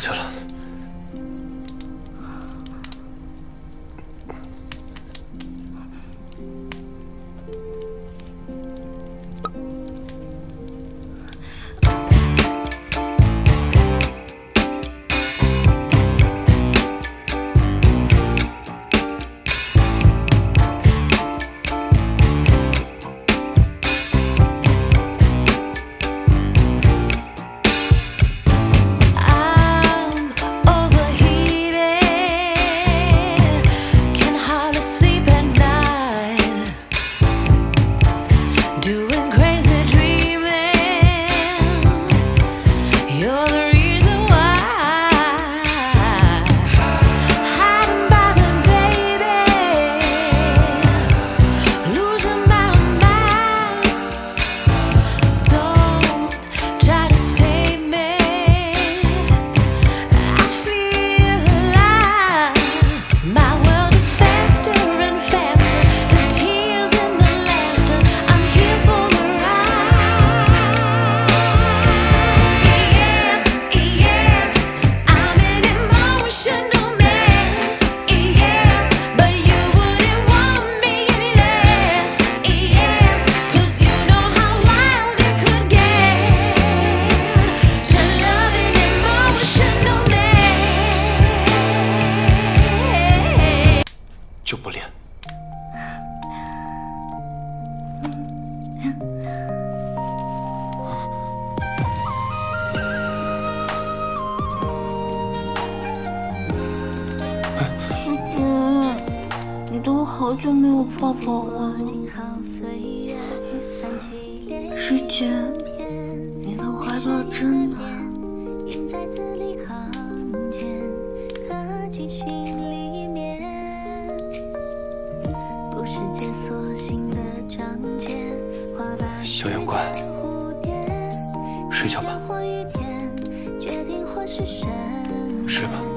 去了。好久没有抱抱了，师姐，你的怀抱真暖。 睡吧，睡吧。